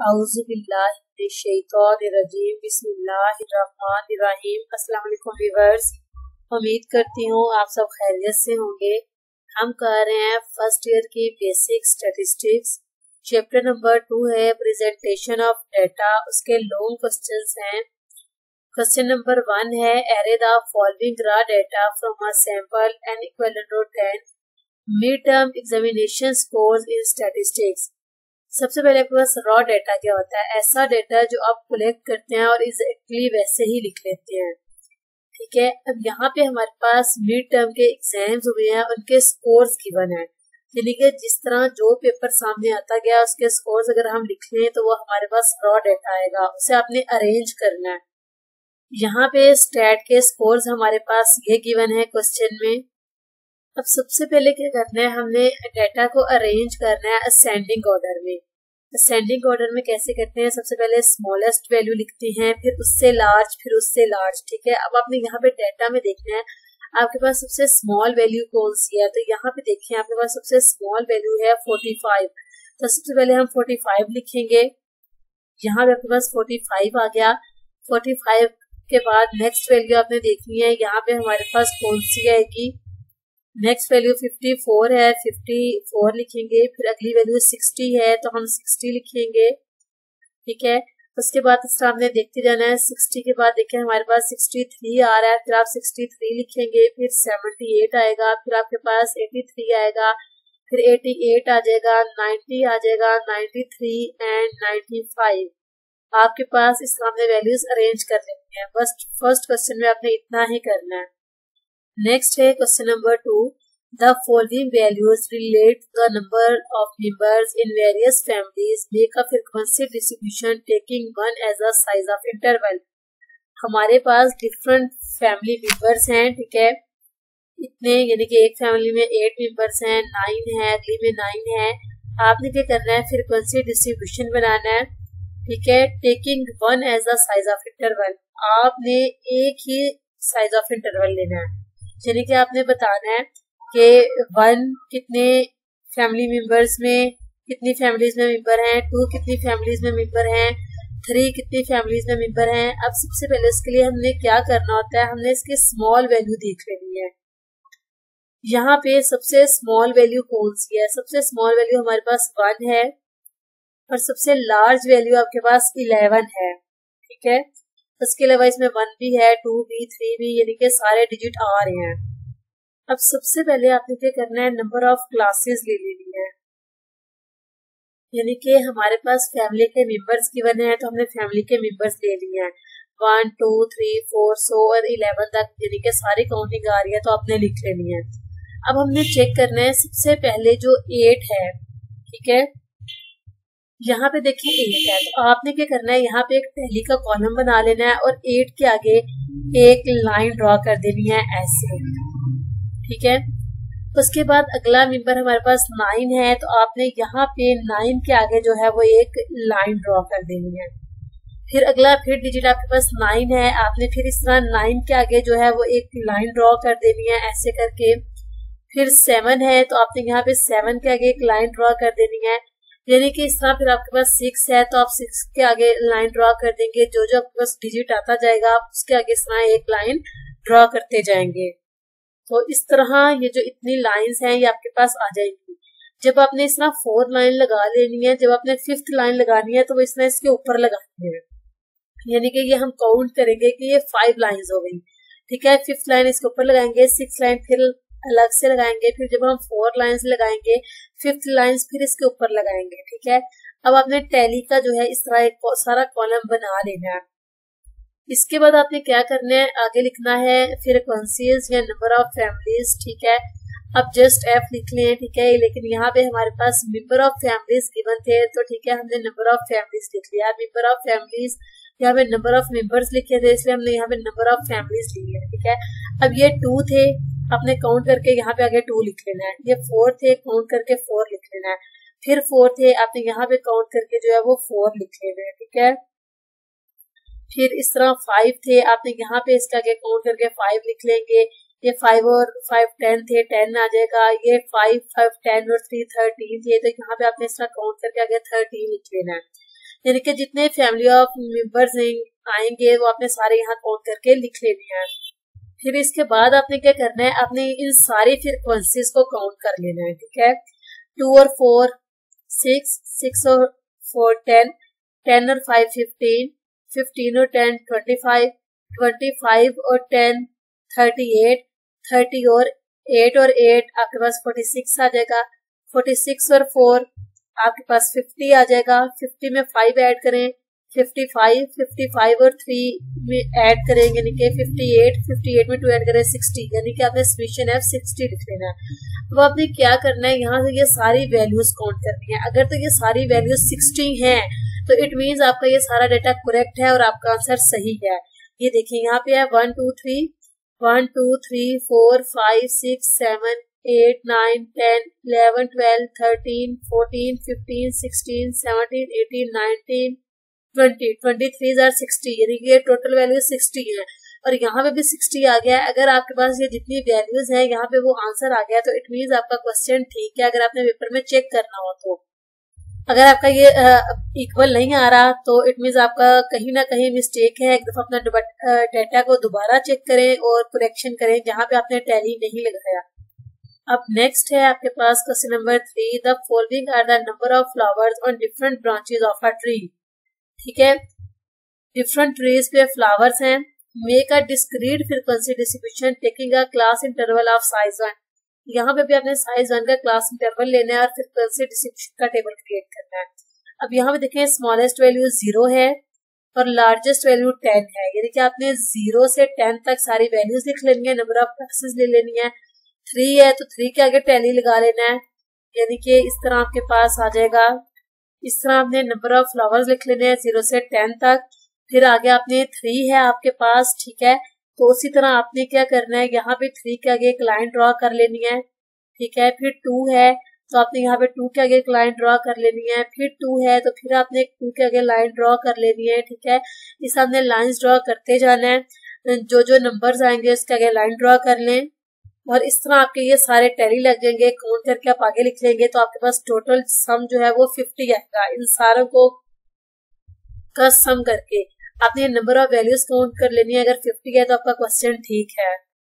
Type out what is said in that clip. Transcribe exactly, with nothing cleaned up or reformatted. Viewers, उम्मीद करती हूँ आप सब खैरियत से होंगे। हम कर रहे हैं फर्स्ट ईयर की basic statistics. Chapter number two है प्रेजेंटेशन ऑफ डेटा। उसके लॉन्ग क्वेश्चंस हैं। क्वेश्चन नंबर वन है are the following raw data from a sample n equal to ten. Mid term examination scores in statistics. सबसे पहले आपके पास raw data क्या होता है? ऐसा डेटा जो आप कलेक्ट करते हैं और एग्जैक्टली वैसे ही लिख लेते हैं, ठीक है। अब यहाँ पे हमारे पास मिड टर्म के एग्जाम्स हुए हैं, उनके स्कोर्स गिवन है, यानी कि जिस तरह जो पेपर सामने आता गया उसके स्कोर्स अगर हम लिख लें तो वो हमारे पास रॉ डेटा आएगा। उसे आपने अरेंज करना है। यहाँ पे स्टैट के स्कोर्स हमारे पास ये गिवन है क्वेश्चन में। अब सबसे पहले क्या करना है, हमने डेटा को अरेंज करना है असेंडिंग ऑर्डर में। असेंडिंग ऑर्डर में कैसे करते हैं? सबसे पहले स्मॉलेस्ट वैल्यू लिखते हैं, फिर उससे लार्ज, फिर उससे लार्ज, ठीक है। अब आपने यहाँ पे डेटा में देखना है आपके पास सबसे स्मॉल वैल्यू कौन सी है। तो यहाँ पे देखिए आपके पास सबसे स्मॉल वैल्यू है फोर्टी फाइव। तो सबसे पहले हम फोर्टी फाइव लिखेंगे। यहाँ पे आपके पास फोर्टी फाइव आ गया। फोर्टी फाइव के बाद नेक्स्ट वैल्यू आपने देखनी है, यहाँ पे हमारे पास कौन सी आएगी। नेक्स्ट वैल्यू फिफ्टी फोर है, फिफ्टी फोर लिखेंगे। फिर अगली वैल्यू सिक्सटी है तो हम सिक्सटी लिखेंगे, ठीक है। उसके बाद इस तरह हमने देखते जाना है। सिक्सटी के बाद देखिए हमारे पास सिक्सटी थ्री आ रहा है, फिर आप सिक्सटी थ्री लिखेंगे, फिर सेवेंटी एट आएगा, फिर आपके पास एटी थ्री आएगा, फिर एटी एट आ जाएगा, नाइन्टी आ जाएगा, ninety three and ninety five. आपके पास इस तरह हमने वैल्यूज अरेंज कर लेनी है। बस फर्स्ट क्वेश्चन में आपने इतना ही करना है। नेक्स्ट है question number two. The following values relate to the number of members in various families make a frequency distribution taking one as a size of interval. हमारे पास डिफरेंट फैमिली मेंबर्स हैं, ठीक है, इतने, यानी कि एक फैमिली में एट मेंबर्स हैं, नाइन है, अगली में नाइन है। आपने क्या करना है, फ्रीक्वेंसी डिस्ट्रीब्यूशन बनाना है, ठीक है, taking one as a size of interval. आपने एक ही साइज ऑफ इंटरवल लेना है, यानी कि आपने बताना है कि वन कितने फैमिली मेंबर्स में कितनी फैमिलीज में मेंबर हैं, टू कितनी फैमिलीज में मेंबर हैं, थ्री कितनी फैमिलीज में मेंबर हैं। अब सबसे पहले इसके लिए हमने क्या करना होता है, हमने इसकी स्मॉल वैल्यू देख लेनी है। यहाँ पे सबसे स्मॉल वैल्यू कौन सी है? सबसे स्मॉल वैल्यू हमारे पास वन है और सबसे लार्ज वैल्यू आपके पास इलेवन है, ठीक है। इसके अलावा इसमें वन भी है, टू भी, थ्री भी, यानी कि सारे डिजिट आ रहे हैं। अब सबसे पहले आपने क्या करना है, नंबर ऑफ क्लासेस ले लेनी है, यानी कि हमारे पास फैमिली के मेंबर्स गिवन है तो हमने फैमिली के मेंबर्स ले लिए हैं, one two three four so और इलेवन तक, यानी कि सारी काउंटिंग आ रही है तो आपने लिख लेनी है। अब हमने चेक करना है सबसे पहले जो एट है, ठीक है, यहाँ पे देखिए एट है। तो आपने क्या करना है, यहाँ पे एक टैली का कॉलम बना लेना है और एट के आगे एक लाइन ड्रॉ कर देनी है ऐसे, ठीक है। उसके बाद अगला मेंबर हमारे पास नाइन है तो आपने यहाँ पे नाइन के आगे जो है वो एक लाइन ड्रॉ कर देनी है। फिर अगला फिर डिजिट आपके पास नाइन है, आपने फिर इस तरह नाइन के आगे जो है वो एक लाइन ड्रॉ कर देनी है ऐसे करके। फिर सेवन है तो आपने यहाँ पे सेवन के आगे एक लाइन ड्रॉ कर देनी है, यानी कि इस तरह। फिर आपके पास सिक्स है तो आप सिक्स के आगे लाइन ड्रॉ कर देंगे। जो जो आपके पास डिजिट आता जाएगा आप उसके आगे इस तरह एक लाइन ड्रॉ करते जाएंगे। तो इस तरह ये जो इतनी लाइंस हैं ये आपके पास आ जाएगी। जब आपने इस तरह फोर्थ लाइन लगा लेनी है, जब आपने फिफ्थ लाइन लगानी है तो वो इस तरह इसके ऊपर लगानी है, यानी कि ये हम काउंट करेंगे कि ये फाइव लाइन्स हो गई, ठीक है। फिफ्थ लाइन इसके ऊपर लगाएंगे, सिक्स लाइन फिर अलग से लगाएंगे, फिर जब हम फोर लाइंस लगाएंगे फिफ्थ लाइंस फिर इसके ऊपर लगाएंगे, ठीक है। अब आपने टैली का जो है इस तरह एक सारा कॉलम बना लेना है। इसके बाद आपने क्या करना है, आगे लिखना है फ्रीक्वेंसीज या नंबर ऑफ फैमिलीज, ठीक है। अब जस्ट एफ लिख लें, ठीक है, लेकिन यहाँ पे हमारे पास मेंबर ऑफ फैमिलीज गिवन थे तो ठीक है हमने नंबर ऑफ फैमिलीज लिख लिया। मेंबर ऑफ फैमिलीज यहाँ पे नंबर ऑफ मेंबर्स लिखे थे इसलिए हमने यहाँ पे नंबर ऑफ फैमिलीज ली है, ठीक है। अब ये टू थे, आपने काउंट करके यहाँ पे आगे टू लिख लेना है। ये फोर थे, काउंट करके फोर लिख लेना है। फिर फोर थे, आपने यहाँ पे काउंट करके जो है वो फोर लिख लेना है, ठीक है। फिर इस तरह फाइव थे, आपने यहाँ पे इसका आगे काउंट करके फाइव लिख लेंगे। ये फाइव और फाइव टेन थे, टेन आ जाएगा। ये फाइव फाइव टेन और थ्री थर्टीन थे तो यहाँ पे आपने इस तरह काउंट करके आगे थर्टीन लिख लेना है। यानी कि जितने फैमिली ऑफ मेंबर्स आएंगे वो आपने सारे यहाँ काउंट करके लिख लेने हैं। फिर इसके बाद आपने क्या करना है, आपने इन सारी फ्रिक्वेंसीज को काउंट कर लेना है। ठीक है, टू और फोर सिक्स, सिक्स और फोर टेन, टेन और फाइव फिफ्टीन, फिफ्टीन और ten twenty five, twenty five और टेन थर्टी एट, थर्टी और एट और एट आपके पास फोर्टी सिक्स आ जाएगा, फोर्टी सिक्स और फोर आपके पास फिफ्टी आ जाएगा, फिफ्टी में फाइव ऐड करें, फिफ्टी फाइव, फिफ्टी फाइव और थ्री में ऐड करेंगे यानी कि फिफ्टी एट, फिफ्टी एट में टू ऐड करें सिक्सटी, यानी कि आपने समीशन है सिक्सटी लिख लेना। अब आपने क्या करना है, यहाँ से ये सारी वैल्यूज काउंट करनी है। अगर तो ये सारी वैल्यूज सिक्सटी है तो इट मीन्स आपका ये सारा डाटा करेक्ट है और आपका आंसर सही है। ये देखिए यहाँ पे है one two three, one two three four five six seven eight nine ten eleven twelve thirteen fourteen fifteen sixteen seventeen eighteen nineteen twenty, twenty three are sixty, यानी कि टोटल वैल्यू सिक्सटी है और यहाँ पे भी सिक्सटी आ गया है। अगर आपके पास ये जितनी वैल्यूज है यहाँ पे वो आंसर आ गया तो इट मीन्स आपका क्वेश्चन ठीक है, अगर आपने पेपर में चेक करना हो तो। अगर आपका ये इक्वल नहीं आ रहा तो इट मीन्स आपका कहीं ना कहीं मिस्टेक है। एक दफा अपना डाटा को दोबारा चेक करें और करेक्शन करें जहां पे आपने टैली नहीं लगाया। अब नेक्स्ट है आपके पास question number three, the following are the number of flowers on different branches of a tree. ठीक है, डिफरेंट ट्रीज पे फ्लावर्स हैं। Make a discrete frequency distribution taking a class interval of size one. यहाँ पे भी आपने size one का class interval लेना है और फ्रीक्वेंसी डिस्ट्रीब्यूशन का टेबल क्रिएट करना है। अब यहाँ पे देखें स्मॉलेस्ट वैल्यू जीरो है और लार्जेस्ट वैल्यू टेन है, यानी कि आपने जीरो से टेन तक सारी वैल्यूज लिख लेनी है, नंबर ऑफ एक्सेस ले लेनी है। थ्री है तो थ्री के आगे टैली लगा लेना है, यानी कि इस तरह आपके पास आ जाएगा। इस तरह आपने नंबर ऑफ फ्लावर्स लिख लेने हैं जीरो से टेन तक। फिर आगे आपने थ्री है आपके पास, ठीक है, तो उसी तरह आपने क्या करना है, यहाँ पे थ्री के आगे एक लाइन ड्रॉ कर लेनी है। ठीक है, फिर टू है तो आपने यहाँ पे टू के आगे एक लाइन ड्रॉ कर लेनी है। फिर टू है तो फिर आपने टू के आगे लाइन ड्रॉ कर लेनी है। ठीक है, इस आपने लाइंस ड्रॉ करते जाना है, जो जो नंबर्स आएंगे उसके आगे लाइन ड्रॉ कर लें और इस तरह आपके ये सारे टैली लग जाएंगे। काउंट करके आप आगे लिख लेंगे तो आपके पास टोटल सम जो है वो फिफ्टी आएगा। इन सारों को का सम करके आपने नंबर ऑफ वैल्यूज काउंट कर लेनी है। अगर फिफ्टी है तो आपका क्वेश्चन ठीक है।